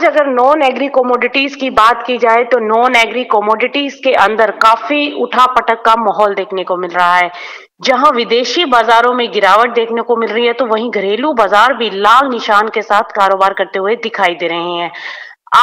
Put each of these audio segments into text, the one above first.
आज अगर non agree commodities की बात की जाए तो नॉन एग्री कमोडिटीज के अंदर काफी उठापटक का माहौल देखने को मिल रहा है। जहां विदेशी बाजारों में गिरावट देखने को मिल रही है तो वहीं घरेलू बाजार भी लाल निशान के साथ कारोबार करते हुए दिखाई दे रहे हैं।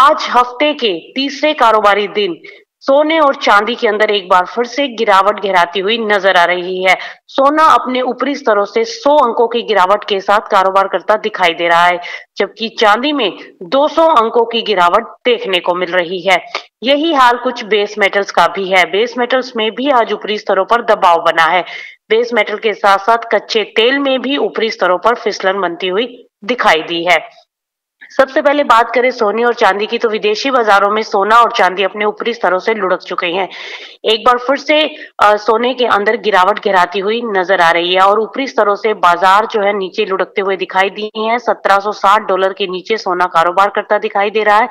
आज हफ्ते के तीसरे कारोबारी दिन सोने और चांदी के अंदर एक बार फिर से गिरावट गहराती हुई नजर आ रही है। सोना अपने ऊपरी स्तरों से 100 अंकों की गिरावट के साथ कारोबार करता दिखाई दे रहा है, जबकि चांदी में 200 अंकों की गिरावट देखने को मिल रही है। यही हाल कुछ बेस मेटल्स का भी है। बेस मेटल्स में भी आज ऊपरी स्तरों पर दबाव बना है। बेस मेटल के साथ साथ कच्चे तेल में भी ऊपरी स्तरों पर फिसलन बनती हुई दिखाई दी है। सबसे पहले बात करें सोने और चांदी की तो विदेशी बाजारों में सोना और चांदी अपने ऊपरी स्तरों से लुढ़क चुके हैं। एक बार फिर से सोने के अंदर गिरावट गहराती हुई नजर आ रही है और ऊपरी स्तरों से बाजार जो है नीचे लुढ़कते हुए दिखाई दिए हैं। 1760 डॉलर के नीचे सोना कारोबार करता दिखाई दे रहा है।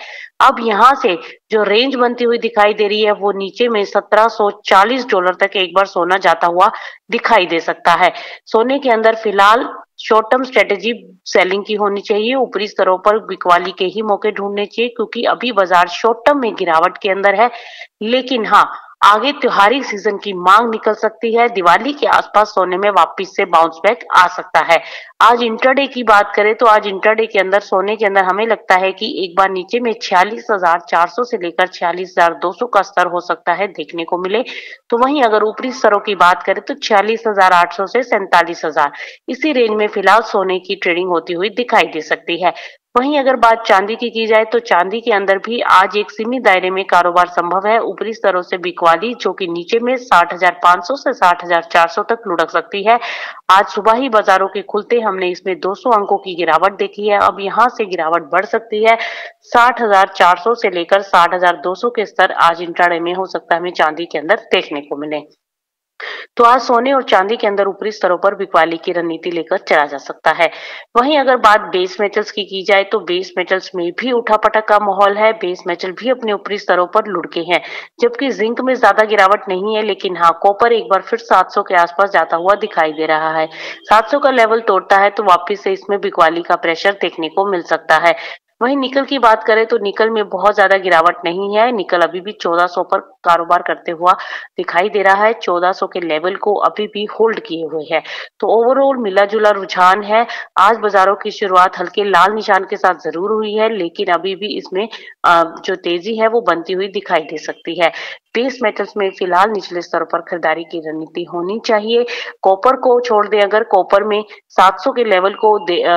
अब यहाँ से जो रेंज बनती हुई दिखाई दे रही है वो नीचे में 1740 डॉलर तक एक बार सोना जाता हुआ दिखाई दे सकता है। सोने के अंदर फिलहाल शॉर्ट टर्म स्ट्रेटेजी सेलिंग की होनी चाहिए। ऊपरी स्तरों पर बिकवाली के ही मौके ढूंढने चाहिए क्योंकि अभी बाजार शॉर्ट टर्म में गिरावट के अंदर है, लेकिन हाँ आगे त्योहारी सीजन की मांग निकल सकती है। दिवाली के आसपास सोने में वापस से बाउंस बैक आ सकता है। आज इंटरडे की बात करें तो आज इंटरडे के अंदर सोने के अंदर हमें लगता है कि एक बार नीचे में 46,400 से लेकर 46,200 का स्तर हो सकता है देखने को मिले। तो वहीं अगर ऊपरी स्तरों की बात करें तो 46,800 से 47,000 इसी रेंज में फिलहाल सोने की ट्रेडिंग होती हुई दिखाई दे सकती है। वहीं अगर बात चांदी की जाए तो चांदी के अंदर भी आज एक सीमित दायरे में कारोबार संभव है। ऊपरी स्तरों से बिकवाली जो कि नीचे में 60,500 से 60,400 तक लुढ़क सकती है। आज सुबह ही बाजारों के खुलते हमने इसमें 200 अंकों की गिरावट देखी है। अब यहाँ से गिरावट बढ़ सकती है। 60,400 से लेकर 60,200 के स्तर आज इंट्राडे में हो सकता है हमें चांदी के अंदर देखने को मिले। तो आज सोने और चांदी के अंदर ऊपरी स्तरों पर बिकवाली की रणनीति लेकर चला जा सकता है। वहीं अगर बात बेस मेटल्स की जाए तो बेस मेटल्स में भी उठापटक का माहौल है। बेस मेटल भी अपने ऊपरी स्तरों पर लुढ़के हैं, जबकि जिंक में ज्यादा गिरावट नहीं है, लेकिन हाँ कॉपर एक बार फिर 700 के आसपास जाता हुआ दिखाई दे रहा है। 700 का लेवल तोड़ता है तो वापिस से इसमें बिकवाली का प्रेशर देखने को मिल सकता है। वहीं निकल की बात करें तो निकल में बहुत ज्यादा गिरावट नहीं है। निकल अभी भी 1400 पर कारोबार करते हुआ दिखाई दे रहा है। 1400 के लेवल को अभी भी होल्ड किए हुए है। तो ओवरऑल मिला जुला रुझान है। आज बाजारों की शुरुआत हल्के लाल निशान के साथ जरूर हुई है, लेकिन अभी भी इसमें जो तेजी है वो बनती हुई दिखाई दे सकती है। बेस मेटल्स में फिलहाल निचले स्तर पर खरीदारी की रणनीति होनी चाहिए। कॉपर को छोड़ दें, अगर कॉपर में 700 के लेवल को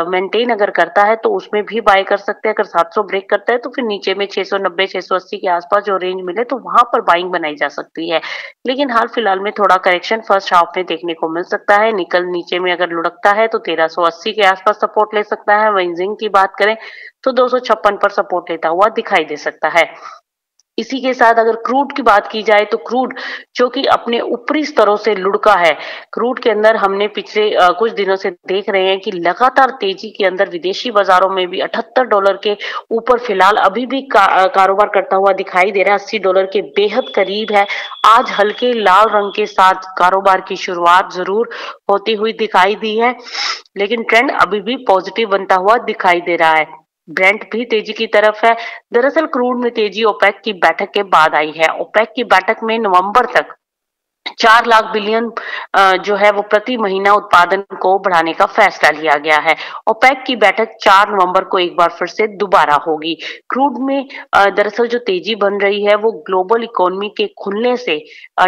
मेंटेन अगर करता है तो उसमें भी बाय कर सकते हैं। अगर 700 ब्रेक करता है तो फिर नीचे में 690 680 के आसपास जो रेंज मिले तो वहां पर बाइंग बनाई जा सकती है। लेकिन हाल फिलहाल में थोड़ा करेक्शन फर्स्ट हाफ में देखने को मिल सकता है। निकल नीचे में अगर लुढ़कता है तो 1380 के आसपास सपोर्ट ले सकता है। वहीं जिंक की बात करें तो 256 पर सपोर्ट लेता हुआ दिखाई दे सकता है। इसी के साथ अगर क्रूड की बात की जाए तो क्रूड जो कि अपने ऊपरी स्तरों से लुढ़का है। क्रूड के अंदर हमने पिछले कुछ दिनों से देख रहे हैं कि लगातार तेजी के अंदर विदेशी बाजारों में भी 78 डॉलर के ऊपर फिलहाल अभी भी कारोबार करता हुआ दिखाई दे रहा है। 80 डॉलर के बेहद करीब है। आज हल्के लाल रंग के साथ कारोबार की शुरुआत जरूर होती हुई दिखाई दी है, लेकिन ट्रेंड अभी भी पॉजिटिव बनता हुआ दिखाई दे रहा है। ब्रेंट भी तेजी की तरफ है। दरअसल क्रूड में तेजी ओपेक की बैठक के बाद आई है। ओपेक की बैठक में नवंबर तक 4 लाख बिलियन जो है वो प्रति महीना उत्पादन को बढ़ाने का फैसला लिया गया है। ओपेक की बैठक 4 नवंबर को एक बार फिर से दोबारा होगी। क्रूड में दरअसल जो तेजी बन रही है वो ग्लोबल इकोनॉमी के खुलने से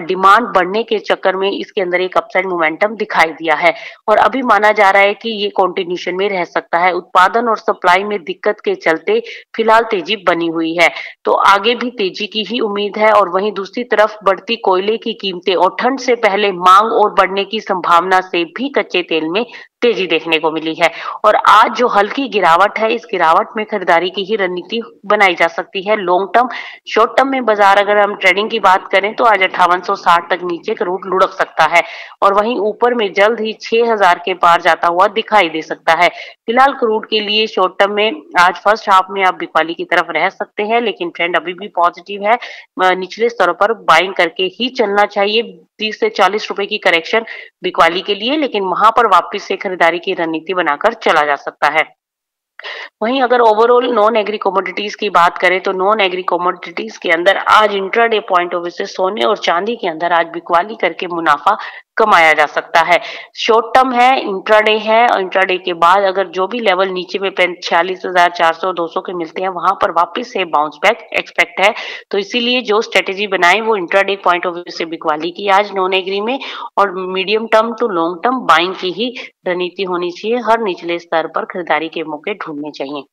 डिमांड बढ़ने के चक्कर में इसके अंदर एक अपसाइड मोमेंटम दिखाई दिया है और अभी माना जा रहा है कि ये कॉन्टिन्यूशन में रह सकता है। उत्पादन और सप्लाई में दिक्कत के चलते फिलहाल तेजी बनी हुई है, तो आगे भी तेजी की ही उम्मीद है। और वहीं दूसरी तरफ बढ़ती कोयले की कीमतें और ठंड से पहले मांग और बढ़ने की संभावना से भी कच्चे तेल में तेजी देखने को मिली है। और आज जो हल्की गिरावट है, इस गिरावट में खरीदारी की ही रणनीति बनाई जा सकती है। लॉन्ग टर्म शॉर्ट टर्म में बाजार अगर हम ट्रेडिंग की बात करें तो आज 5860 तक नीचे क्रूड लुढ़क सकता है और वहीं ऊपर में जल्द ही 6000 के पार जाता हुआ दिखाई दे सकता है। फिलहाल क्रूड के लिए शॉर्ट टर्म में आज फर्स्ट हाफ में आप बिकवाली की तरफ रह सकते हैं, लेकिन ट्रेंड अभी भी पॉजिटिव है। निचले स्तरों पर बाइंग करके ही चलना चाहिए। 30 से 40 रुपए की करेक्शन बिकवाली के लिए, लेकिन वहां पर वापस से खरीदारी की रणनीति बनाकर चला जा सकता है। वहीं अगर ओवरऑल नॉन एग्री कमोडिटीज की बात करें तो नॉन एग्री कमोडिटीज के अंदर आज इंट्राडे पॉइंट ऑफ व्यू से सोने और चांदी के अंदर आज बिकवाली करके मुनाफा कमाया जा सकता है। शॉर्ट टर्म है, इंट्राडे है, और इंट्राडे के बाद अगर जो भी लेवल नीचे में 46,400 200 के मिलते हैं वहां पर वापस से बाउंस बैक एक्सपेक्ट है। तो इसीलिए जो स्ट्रेटेजी बनाए वो इंट्राडे पॉइंट ऑफ व्यू से बिकवाली की आज नॉन एग्री में और medium term to long term buying की ही रणनीति होनी चाहिए। हर निचले स्तर पर खरीदारी के मौके ढूंढने चाहिए।